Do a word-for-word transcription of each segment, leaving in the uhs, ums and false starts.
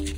You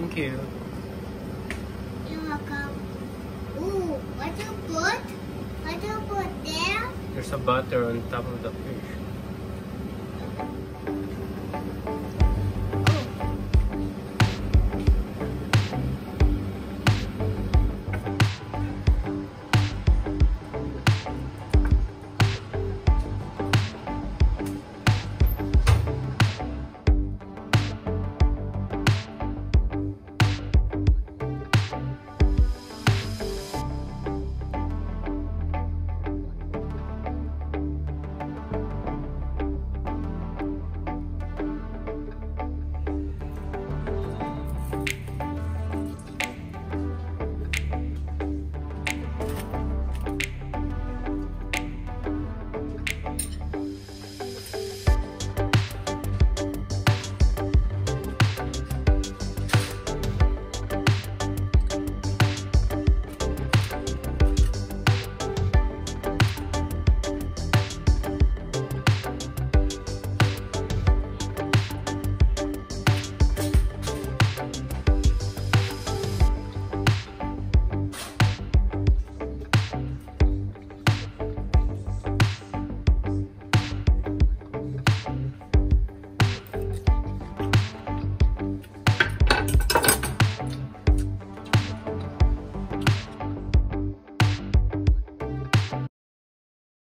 Thank you. You're welcome. Ooh, what do you put? What do you put there? There's a butter on top of the fish.